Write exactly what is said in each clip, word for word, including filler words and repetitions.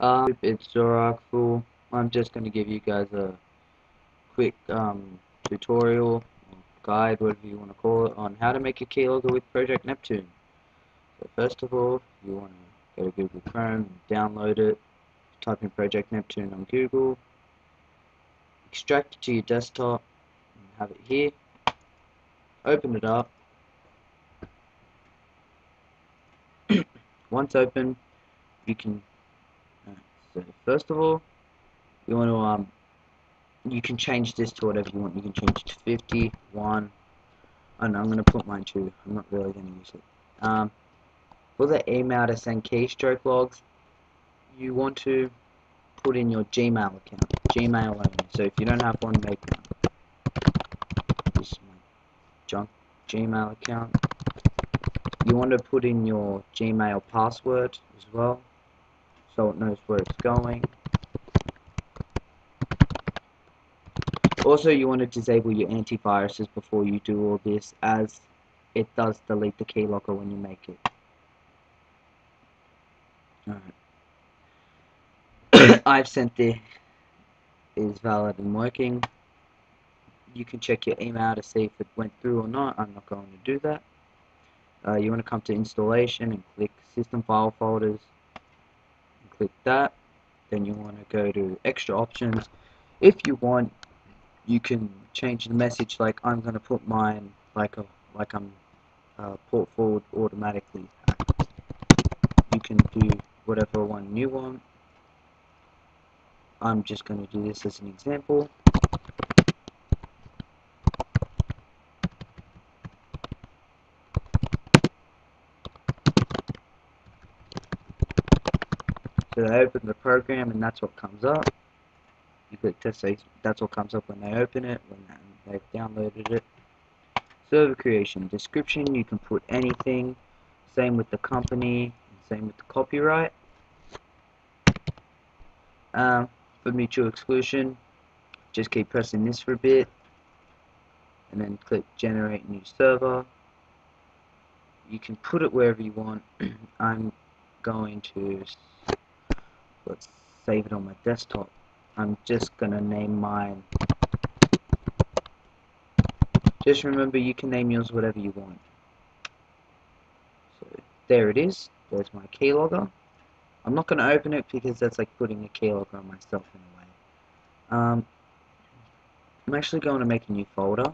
Um, it's Zorakful. I'm just going to give you guys a quick um, tutorial, guide, whatever you want to call it, on how to make a keylogger with Project Neptune. So first of all, you want to go to Google Chrome, download it, type in Project Neptune on Google, extract it to your desktop, and have it here. Open it up. Once open, you can. So first of all, you want to um, you can change this to whatever you want. You can change it to fifty, one. And I'm gonna put mine to. I'm not really gonna use it. Um, for the email to send keystroke logs, you want to put in your Gmail account. Gmail only. So if you don't have one, make one. This is my junk Gmail account. You want to put in your Gmail password as well, so it knows where it's going. Also, you want to disable your antiviruses before you do all this, as it does delete the keylogger when you make it. Alright. I've sent this is valid and working. You can check your email to see if it went through or not. I'm not going to do that. Uh, you want to come to installation and click system file folders. Click that. Then you want to go to extra options. If you want, you can change the message. Like I'm going to put mine like a like I'm uh, port forward automatically. You can do whatever one you want. I'm just going to do this as an example. So they open the program, and that's what comes up. You click test, that's what comes up when they open it, when they've downloaded it. Server creation, description, you can put anything. Same with the company, same with the copyright. Um, for mutual exclusion, just keep pressing this for a bit, and then click generate new server. You can put it wherever you want. I'm going to... let's save it on my desktop. I'm just gonna name mine. Just remember, you can name yours whatever you want. So there it is. There's my keylogger. I'm not gonna open it because that's like putting a keylogger on myself in a way. Um, I'm actually going to make a new folder.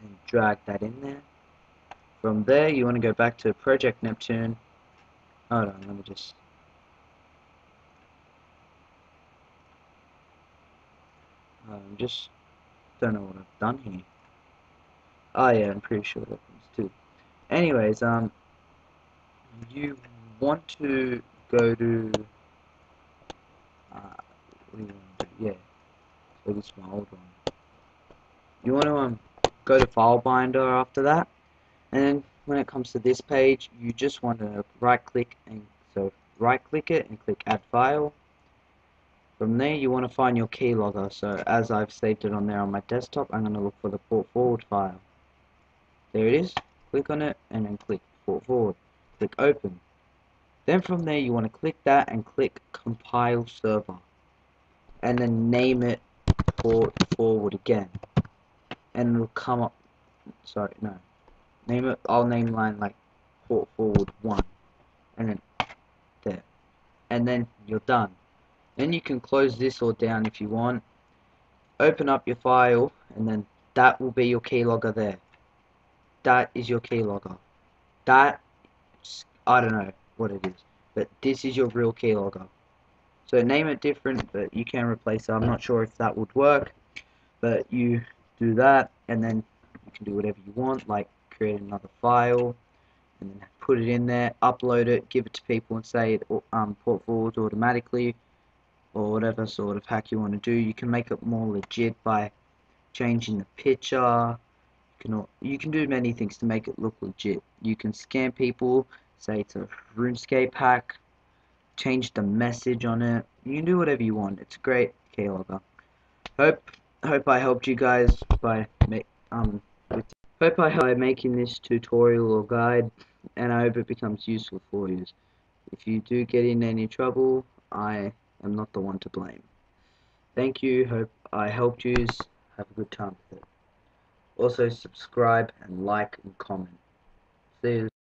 And drag that in there. From there, you want to go back to Project Neptune. Hold on, let me just... I um, just don't know what I've done here. Oh yeah, I'm pretty sure that was too. Anyways, um, you want to go to... Uh, what do you want to do? Yeah, so this is my old one. You want to um, go to Filebinder after that. And when it comes to this page, you just want to right click and so right click it and click add file. From there, you want to find your keylogger. So as I've saved it on there on my desktop, I'm going to look for the port forward file. There it is. Click on it and then click port forward. Click open. Then from there, you want to click that and click compile server, and then name it port forward again, and it'll come up. Sorry, no. Name it, I'll name mine like port forward one, and then there, and then you're done. Then you can close this all down if you want, open up your file, and then that will be your keylogger there. That is your keylogger. That, I don't know what it is, but this is your real keylogger. So name it different, but you can replace it. I'm not sure if that would work, but you do that, and then you can do whatever you want, like create another file and then put it in there, upload it, give it to people and say it um, port forward automatically, or whatever sort of hack you want to do. You can make it more legit by changing the picture. You can, you can do many things to make it look legit. You can scam people, say it's a RuneScape hack, change the message on it. You can do whatever you want. It's a great keylogger. Hope hope I helped you guys by um. Hope by making this tutorial or guide, and I hope it becomes useful for you. If you do get in any trouble, I am not the one to blame. Thank you, hope I helped you. Have a good time with it. Also subscribe and like and comment. See you.